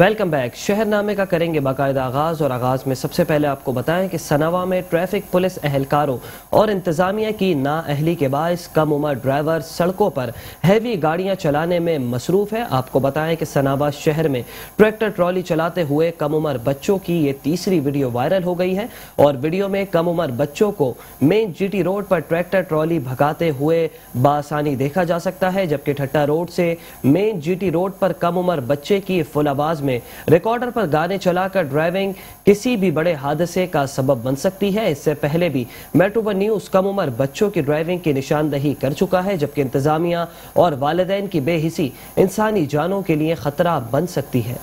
Welcome back. शहरनामे का करेंगे बाकायदा आगाज़ और आगाज़ में सबसे पहले आपको बताएं कि सनावा में ट्रैफिक पुलिस अहलकारों और इंतज़ामिया की नाअहली के बायस कम उम्र ड्राइवर सड़कों पर हैवी गाड़ियां चलाने में मसरूफ़ है। आपको बताएं कि सनावा शहर में ट्रैक्टर ट्रॉली चलाते हुए कम उम्र बच्चों की ये तीसरी वीडियो वायरल हो गई है और वीडियो में कम उम्र बच्चों को मेन GT रोड पर ट्रैक्टर ट्रॉली भगाते हुए बासानी देखा जा सकता है, जबकि ठट्टा रोड से मेन GT रोड पर कम उम्र बच्चे की फुल आवाज़ रिकॉर्डर पर गाने चलाकर ड्राइविंग किसी भी बड़े हादसे का सबब बन सकती है। इससे पहले भी मेट्रो1 न्यूज कम उम्र बच्चों की ड्राइविंग की निशानदही कर चुका है, जबकि इंतजामिया और वालिदैन की बेहिसी इंसानी जानों के लिए खतरा बन सकती है।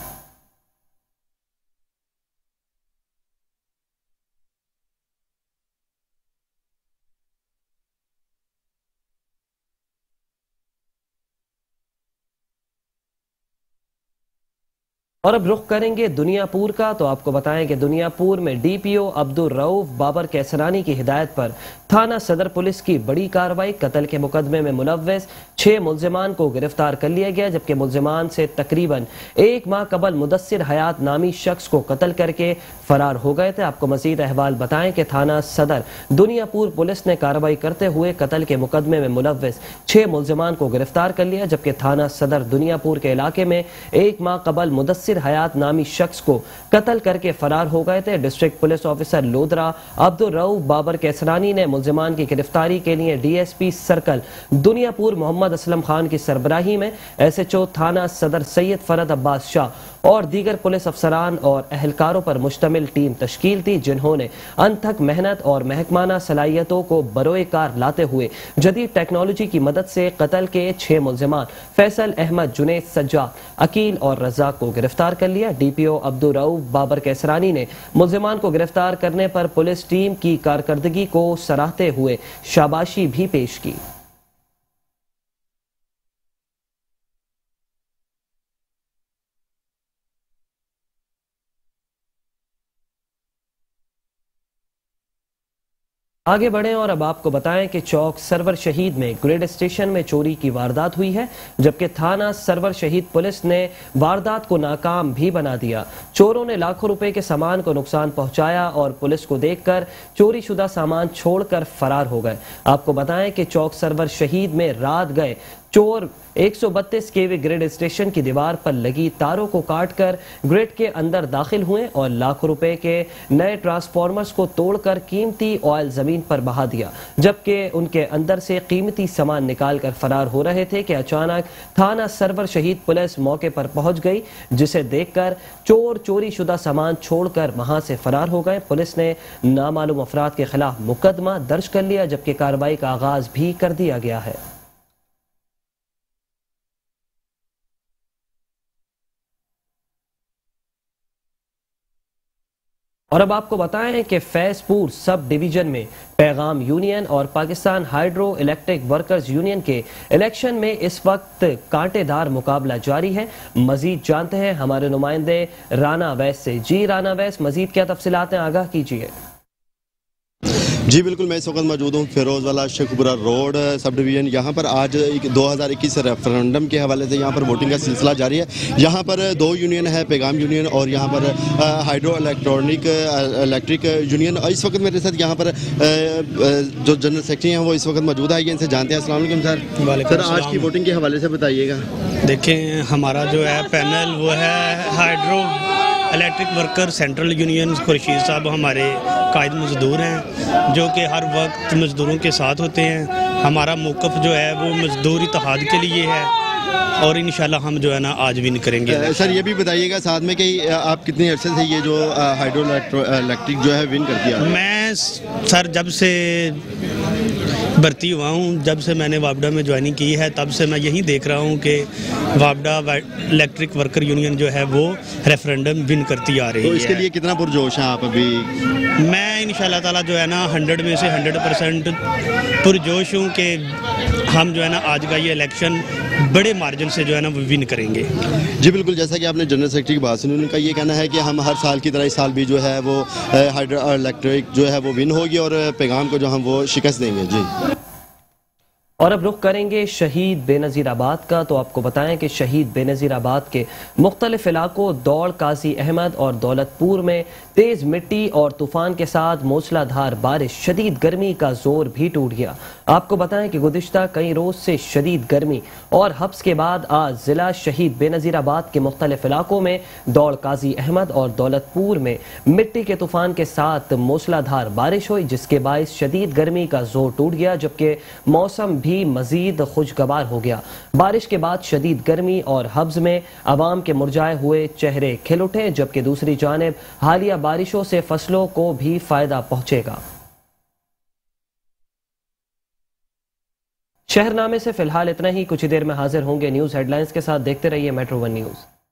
और अब रुख करेंगे दुनियापुर का, तो आपको बताएं कि दुनियापुर में DPO अब्दुल रऊफ बाबर कैसरानी की हिदायत पर थाना सदर पुलिस की बड़ी कार्रवाई। कत्ल के मुकदमे में मुलव्वस 6 मुल्जिमान को गिरफ्तार कर लिया गया, जबकि मुल्जिमान से तकरीबन 1 माह कबल मुदस्सर हयात नामी शख्स को कत्ल करके फरार हो गए थे। आपको मजीद अहवाल बताएं कि थाना सदर दुनियापुर पुलिस ने कार्रवाई करते हुए कत्ल के मुकदमे में मुलव्वस 6 मुल्जिमान को गिरफ्तार कर लिया, जबकि थाना सदर दुनियापुर के इलाके में 1 माह कबल मुदस्सर हयात नामी शख्स को कत्ल करके फरार हो गए थे। District police officer Lodhran Abdul Rauf Babar Kaisrani ने मुलजिमान की गिरफ्तारी के लिए DSP सर्कल दुनियापुर मोहम्मद असलम खान की सरबराही में SHO थाना सदर सैयद फरद अब्बास शाह और दीगर पुलिस अफसरान और अहलकारों पर मुश्तमिल टीम तश्कील दी, जिन्होंने अनथक मेहनत और महकमाना सलाहियतों को बरोए कार लाते हुए जदीद टेक्नोलॉजी की मदद से कत्ल के 6 मुलजमान फैसल अहमद, जुनैद, सज्जा, अकील और रजा को गिरफ्तार कर लिया। DPO अब्दुल रऊफ बाबर कैसरानी ने मुलजमान को गिरफ्तार करने पर पुलिस टीम की कारकर्दगी को सराहते हुए शाबाशी भी पेश की। आगे बढ़ें और अब आपको बताएं कि चौक सरवर शहीद में ग्रेड स्टेशन में चोरी की वारदात हुई है, जबकि थाना सरवर शहीद पुलिस ने वारदात को नाकाम भी बना दिया। चोरों ने लाखों रुपए के सामान को नुकसान पहुंचाया और पुलिस को देखकर चोरीशुदा सामान छोड़कर फरार हो गए। आपको बताएं कि चौक सरवर शहीद में रात गए चोर 132 KV ग्रिड स्टेशन की दीवार पर लगी तारों को काटकर ग्रिड के अंदर दाखिल हुए और लाखों रुपए के नए ट्रांसफार्मर्स को तोड़कर कीमती ऑयल जमीन पर बहा दिया, जबकि उनके अंदर से कीमती सामान निकालकर फरार हो रहे थे कि अचानक थाना सरवर शहीद पुलिस मौके पर पहुंच गई, जिसे देखकर चोर चोरीशुदा सामान छोड़कर वहां से फरार हो गए। पुलिस ने नामालूम अफराद के खिलाफ मुकदमा दर्ज कर लिया, जबकि कार्रवाई का आगाज भी कर दिया गया है। और अब आपको बताएं कि फैजपुर सब डिवीज़न में पैगाम यूनियन और Pakistan hydro electric workers union के इलेक्शन में इस वक्त कांटेदार मुकाबला जारी है। मजीद जानते हैं हमारे नुमाइंदे राना वैस से। जी राना वैस, मजीद क्या तफसीलात हैं, आगाह कीजिए। जी बिल्कुल, मैं इस वक्त मौजूद हूँ Ferozewala Sheikhupura road sub division. यहाँ पर आज 2021 रेफरेंडम के हवाले से यहाँ पर वोटिंग का सिलसिला जारी है। यहाँ पर 2 यूनियन है, पैगाम यूनियन और यहाँ पर हाइड्रो इलेक्ट्रिक यूनियन। और इस वक्त मेरे साथ यहाँ पर जो जनरल सेक्रेटरी हैं वो इस वक्त मौजूद है, इनसे जानते हैं। अस्सलाम वालेकुम सर, आज की वोटिंग के हवाले से बताइएगा। देखें, हमारा जो है पैनल वो है hydro electric worker central union Khurshid साहब, हमारे कायद मज़दूर हैं जो कि हर वक्त मज़दूरों के साथ होते हैं। हमारा मौक़िफ़ जो है वो मज़दूर इत्तेहाद के लिए है और इंशाल्लाह हम जो है ना आज विन करेंगे। सर ये भी बताइएगा साथ में कि आप कितने अर्से से ये जो हाइड्रो इलेक्ट्रिक जो है विन कर दिया? मैं सर जब से भर्ती हुआ हूँ, जब से मैंने वापडा में ज्वाइनिंग की है, तब से मैं यही देख रहा हूँ कि वापडा इलेक्ट्रिक वर्कर यूनियन जो है वो रेफरेंडम विन करती आ रही है। तो इसके लिए कितना पुरजोश है आप अभी? मैं इंशाल्लाह ताला जो है ना 100% में से 100% पुरजोश हूँ कि हम जो है ना आज का ये इलेक्शन बड़े मार्जिन से जो है ना वो विन करेंगे। जी बिल्कुल, जैसा कि आपने जनरल सेक्रेटरी की बात सुनी, उनका ये कहना है कि हम हर साल की तरह इस साल भी जो है वो हाइड्रो इलेक्ट्रिक जो है वो विन होगी और पैगाम को जो हम वो शिकस्त देंगे। जी और अब रुख करेंगे शहीद बेनज़ीराबाद का। तो आपको बताएं कि शहीद बेनज़ीराबाद के मुख्तलिफ इलाकों दौड़ काजी अहमद और दौलतपुर में तेज़ मिट्टी और तूफ़ान के साथ मूसलाधार बारिश, शदीद गर्मी का जोर भी टूट गया। आपको बताएं कि गुज़िश्ता कई रोज़ से शदीद गर्मी और हब्स के बाद आज ज़िला शहीद बेनज़ीराबाद के मुख्तलिफ इलाकों में दौड़ काजी अहमद और दौलतपुर में मिट्टी के तूफ़ान के साथ मूसलाधार बारिश हुई, जिसके बायस शदीद गर्मी का जोर टूट गया, जबकि मौसम भी मजीद खुशगवार हो गया। बारिश के बाद शदीद गर्मी और हब्स में आवाम के मुरझाए हुए चेहरे खिल उठे, जबकि दूसरी जानब हालिया बारिशों से फसलों को भी फायदा पहुंचेगा। शहरनामे से फिलहाल इतना ही, कुछ ही देर में हाजिर होंगे न्यूज हेडलाइंस के साथ। देखते रहिए मेट्रो 1 न्यूज।